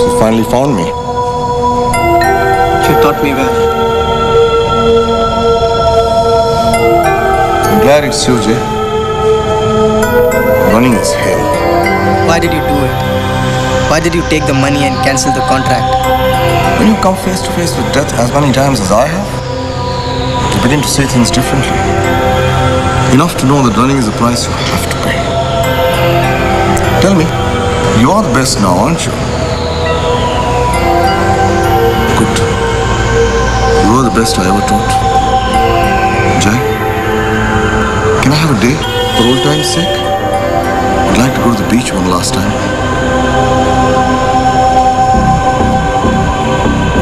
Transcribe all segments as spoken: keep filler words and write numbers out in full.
She finally found me. She taught me well. I'm glad it's you, Jay. Running is hell. Why did you do it? Why did you take the money and cancel the contract? When you come face to face with death as many times as I have, you begin to see things differently. Enough to know that running is the price you have to pay. Tell me, you are the best now, aren't you? Good. You are the best I ever taught. Jay, can I have a day for old time's sake? I'd like to go to the beach one last time.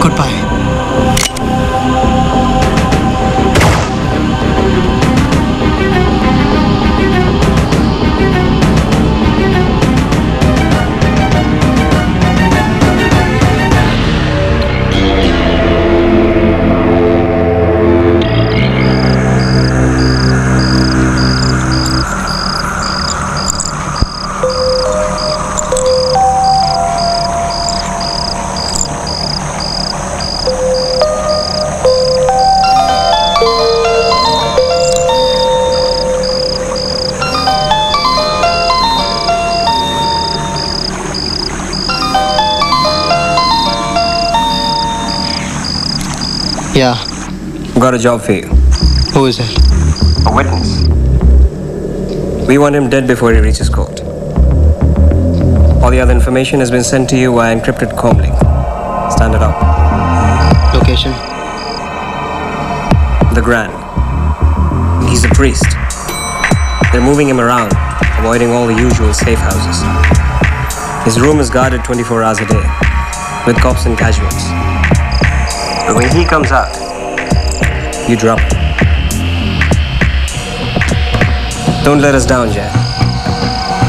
Goodbye. Yeah. I've got a job for you. Who is it? A witness. We want him dead before he reaches court. All the other information has been sent to you via encrypted comlink. Stand it up. Location? The Grand. He's a priest. They're moving him around, avoiding all the usual safe houses. His room is guarded twenty-four hours a day, with cops and casuals. But when he comes out, you drop him. Don't let us down, Jay.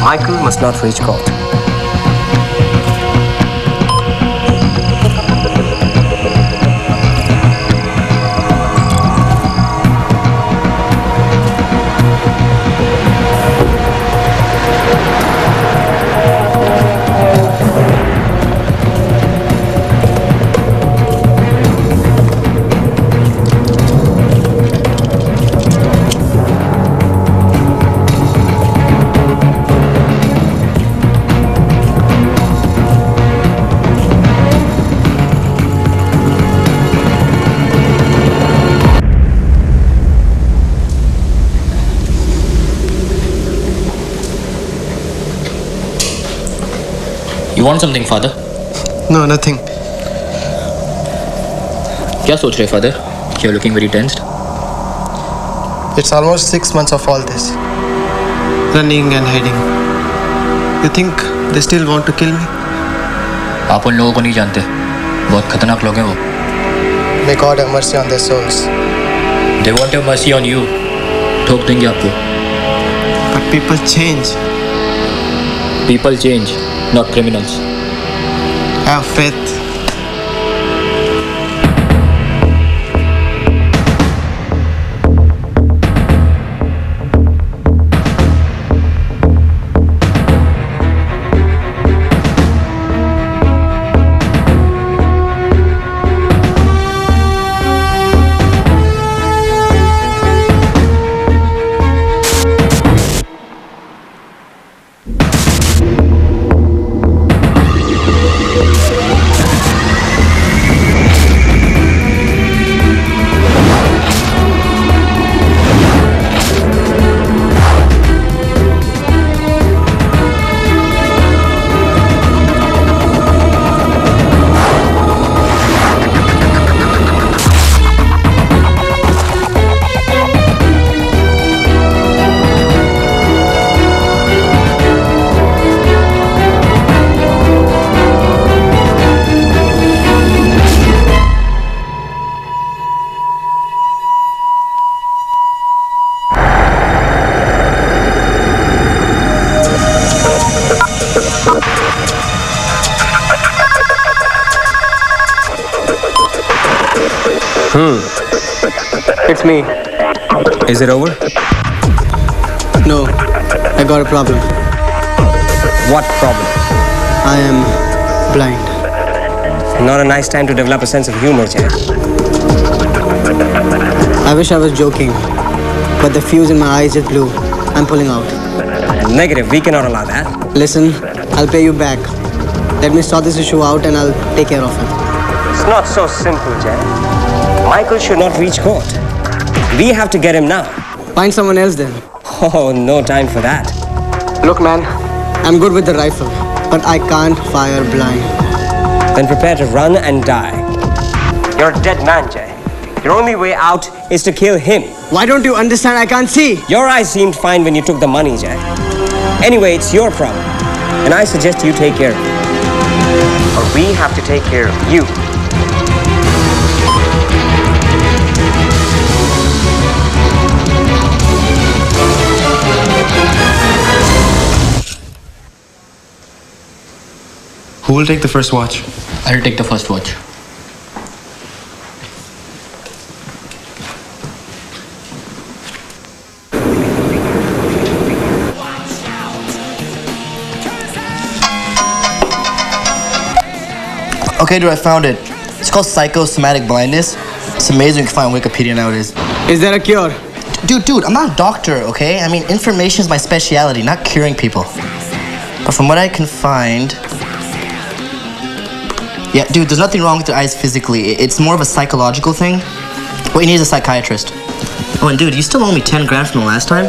Michael must not reach court. You want something, Father? No, nothing. Kya soch rahe, Father? You're looking very tensed. It's almost six months of all this. Running and hiding. You think they still want to kill me? आप उन लोगों को नहीं जानते. बहुत खतरनाक लोग हैं वो. May God have mercy on their souls. They want your mercy on you. ठोक देंगे आपको. But people change. People change. Not criminals. Have faith. It's me. Is it over? No. I got a problem. What problem? I am blind. Not a nice time to develop a sense of humor, Jay. I wish I was joking, but the fuse in my eyes is blue. I'm pulling out. Negative. We cannot allow that. Listen, I'll pay you back. Let me sort this issue out and I'll take care of it. It's not so simple, Jay. Michael should not reach court. We have to get him now. Find someone else then. Oh, no time for that. Look, man, I'm good with the rifle, but I can't fire blind. Then prepare to run and die. You're a dead man, Jay. Your only way out is to kill him. Why don't you understand? I can't see. Your eyes seemed fine when you took the money, Jay. Anyway, it's your problem, and I suggest you take care of it. Or we have to take care of you. Who will take the first watch? I'll take the first watch. Okay, dude, I found it. It's called psychosomatic blindness. It's amazing you can find on Wikipedia nowadays. Is there a cure? Dude, dude, I'm not a doctor, okay? I mean, information is my specialty, not curing people. But from what I can find... Yeah, dude, there's nothing wrong with your eyes physically. It's more of a psychological thing. What you need is a psychiatrist. Oh, and dude, you still owe me ten grand from the last time?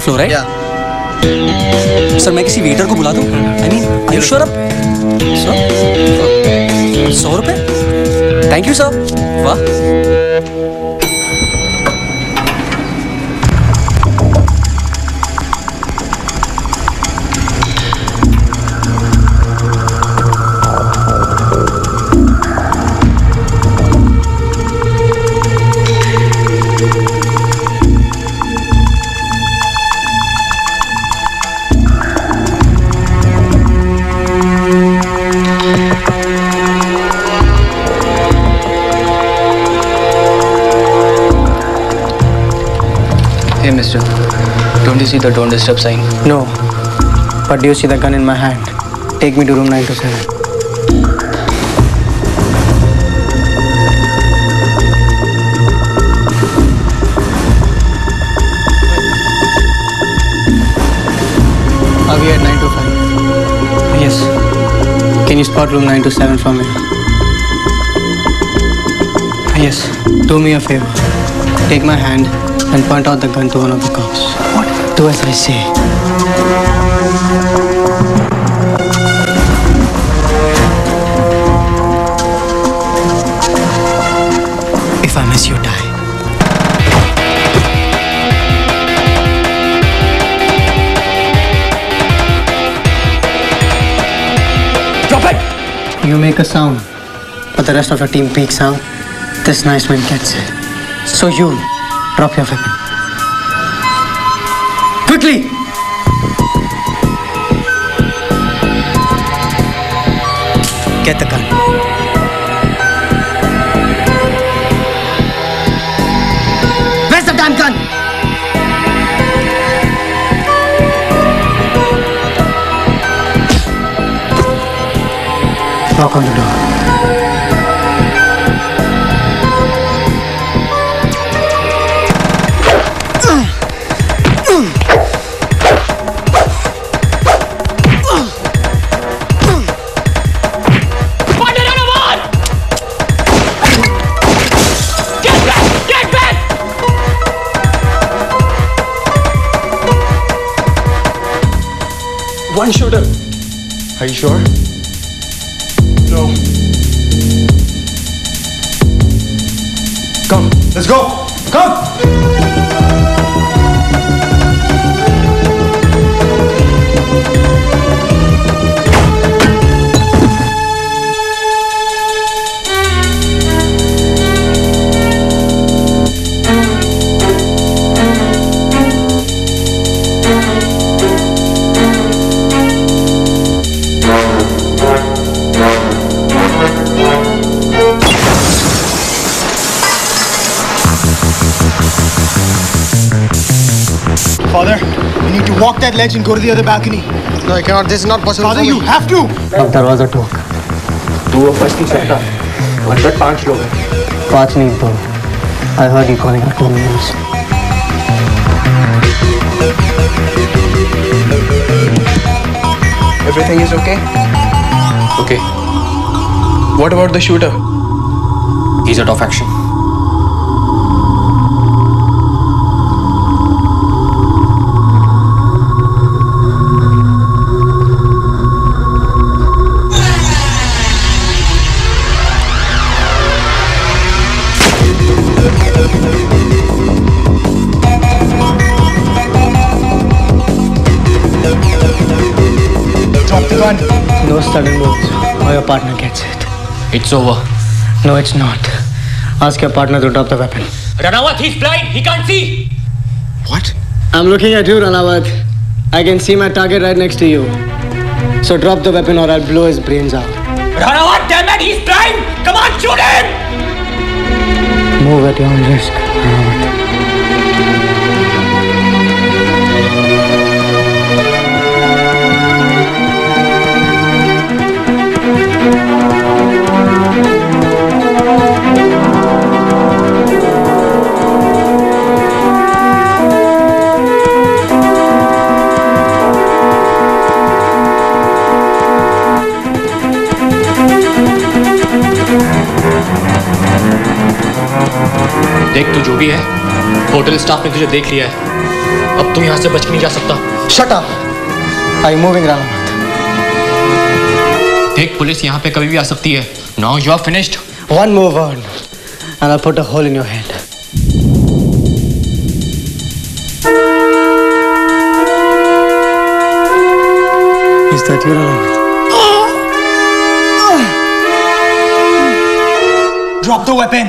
Floor, right? Yeah. Sir, मैं किसी waiter को बुला दूँ? I mean, are you sure? Sir? सौ रुपए? Thank you, sir. वाह. Hey, mister, don't you see the don't disturb sign? No, but do you see the gun in my hand? Take me to room nine two seven. Are we at nine two five? Yes. Can you spot room nine two seven from here? Yes. Do me a favor. Take my hand and point out the gun to one of the cops. What? Do as I say. If I miss, you die. Drop it! You make a sound, but the rest of your team peeks out. This nice man gets it. So you drop your weapon. Quickly! Get the gun. Where's the damn gun? Knock on the door. One shooter. Are you sure? No. Come, let's go. Come. Father, you need to walk that ledge and go to the other balcony. No, I cannot. This is not possible. Father, you have to. अब दरवाजा ठोक. तू अब फंस नहीं सकता. अंदर पांच लोग हैं. पांच नहीं दो. I heard you calling out two names. Everything is okay. Okay. What about the shooter? He's out of action. No sudden moves, or your partner gets it. It's over. No, it's not. Ask your partner to drop the weapon. Ranawat, he's blind. He can't see. What? I'm looking at you, Ranawat. I can see my target right next to you. So drop the weapon, or I'll blow his brains out. Ranawat, damn it, he's blind. Come on, shoot him. Move at your own risk, Ranawat. देख तू जो भी है, hotel staff ने तुझे देख लिया है। अब तू यहाँ से बच नहीं जा सकता। Shut up! I'm moving Ranawat. देख पुलिस यहाँ पे कभी भी आ सकती है। Now you are finished. One more word, and I'll put a hole in your head. Is that you, Ranawat? Drop the weapon.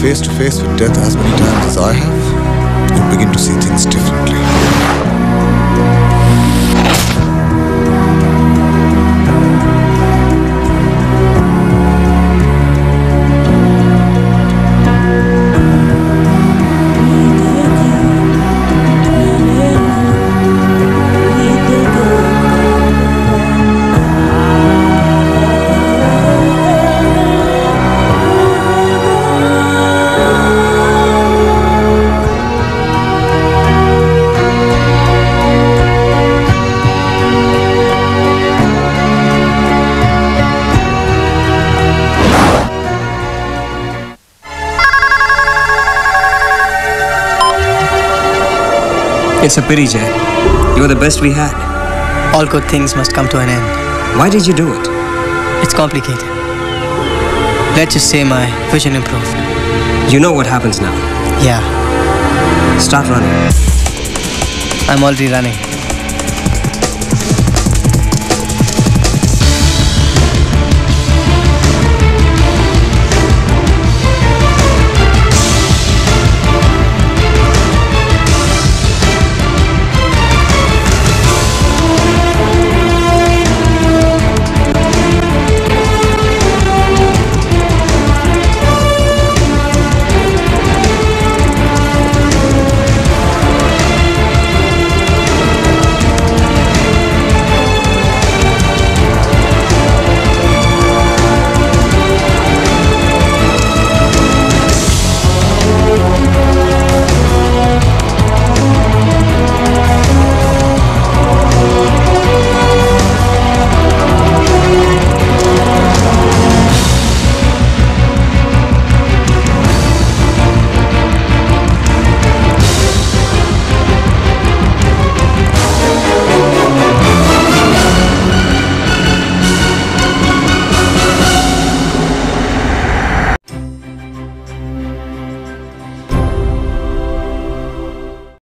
Face to face with death as many times as I have, you begin to see things differently. It's a pity, Jay. You were the best we had. All good things must come to an end. Why did you do it? It's complicated. Let's just say my vision improved. You know what happens now. Yeah. Start running. I'm already running.